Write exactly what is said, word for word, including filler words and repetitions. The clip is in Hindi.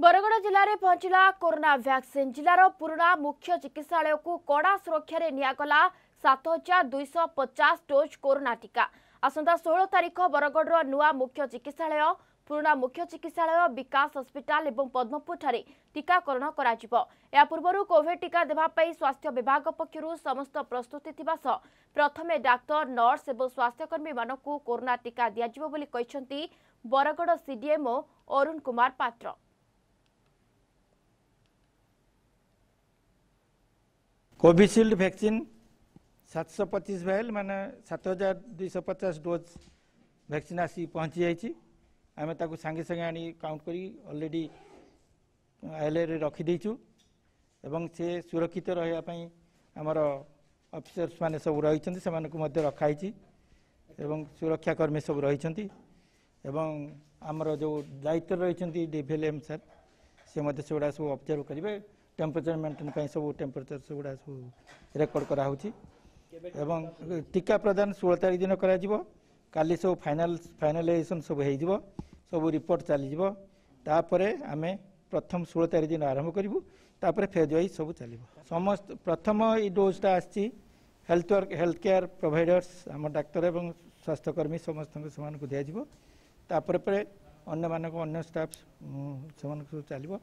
बरगड़ जिले में पहुंचला कोरोना वैक्सीन। जिलार पुराणा मुख्य चिकित्सालय को कड़ा सुरक्षा रे नियागला सात हजार दुईश पचास डोज कोरोना टीका। आसंता सोलह तारिख बरगड़ नुआ मुख्य चिकित्सालय पुराणा मुख्य चिकित्सालय विकास हस्पिटाल और पद्मपुर टीकाकरण करा। पूर्व कोविड टीका देवाई स्वास्थ्य विभाग पक्षर समस्त प्रस्तुति थी। प्रथम डाक्तर नर्स और स्वास्थ्यकर्मी मानक कोरोना टीका दिज्व Bargarh CDMO Arun Kumar Patra. Covishield vaccine सात सौ पचीस भेल माने सात हजार दुईश पचास डोज वैक्सीन आसी पहुँची जाइए। आम ताकू सांगे सांगे आनी काउंट करी ऑलरेडी आईएलए रे रखी देचु एवं से सुरक्षित रहया पई हमर ऑफिसर्स माने सब रहिछंती, सेमानकू मध्ये रखाइछि एवं सुरक्षाकर्मी सब रहिछंती एवं हमर जो दायित्व रहिछंती डेभेलएम सर से मध्ये सेगुड़ा सब ऑब्जर्व करिवे। टेम्परेचर मेंटेन कहीं सब टेम्परेचर सब गुड़ा सब रेकर्ड कराऊँगी। टीका प्रदान सोलह तारीख दिन कर सब फाइनाल फाइनालाइजेशन सब हो सब रिपोर्ट चली आम प्रथम सोलह तारीख दिन आरंभ करूँ। तापर फेज वाइज सब चलो समस्त प्रथम ये डोजटा आसी health work health care providers आम डाक्तर एवं स्वास्थ्यकर्मी समस्त से दीजिए। तापर पर अन्य स्टाफ से चलो।